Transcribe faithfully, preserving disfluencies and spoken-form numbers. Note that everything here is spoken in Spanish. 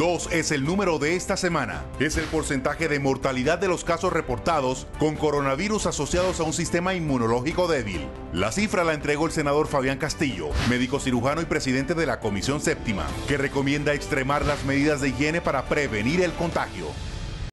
Dos es el número de esta semana. Es el porcentaje de mortalidad de los casos reportados con coronavirus asociados a un sistema inmunológico débil. La cifra la entregó el senador Fabián Castillo, médico cirujano y presidente de la Comisión Séptima, que recomienda extremar las medidas de higiene para prevenir el contagio.